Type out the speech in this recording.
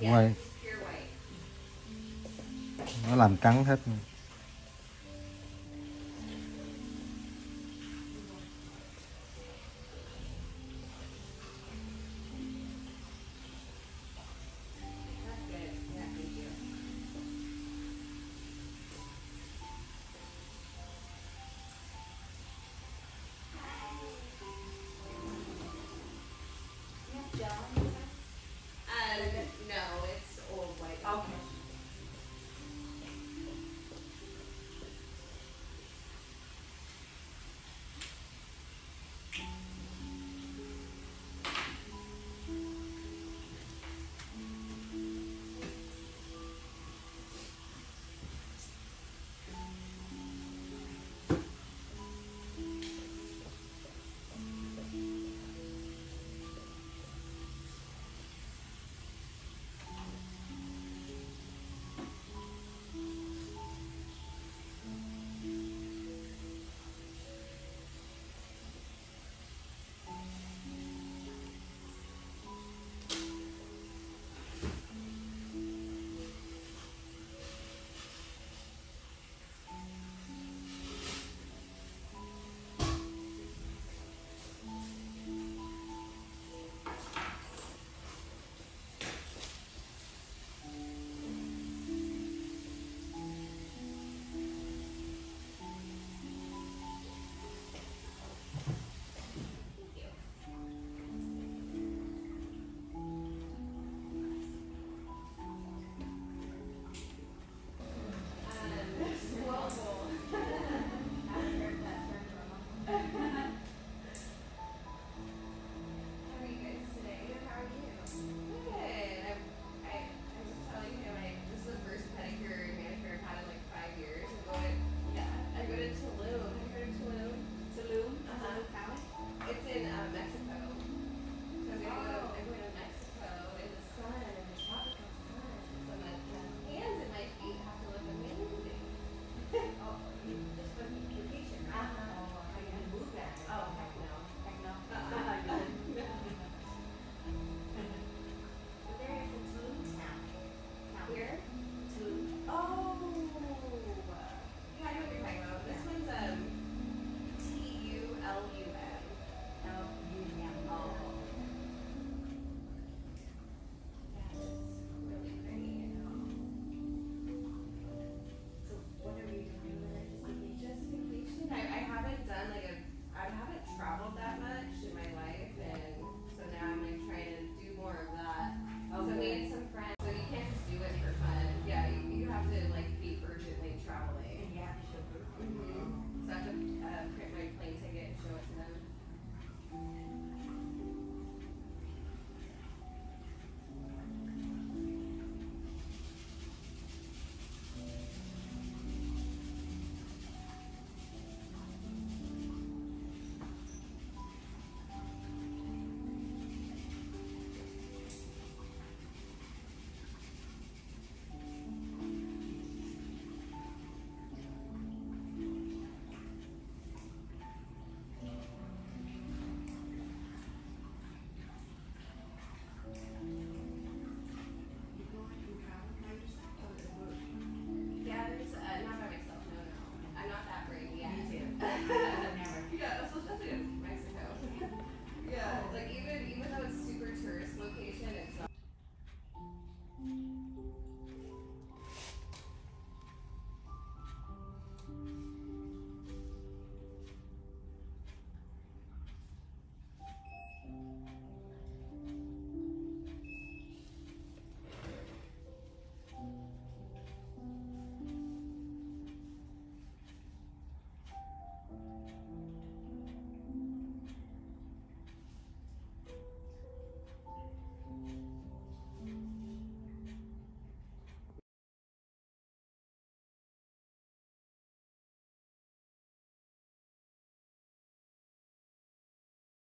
quay. Nó làm trắng hết. Yeah.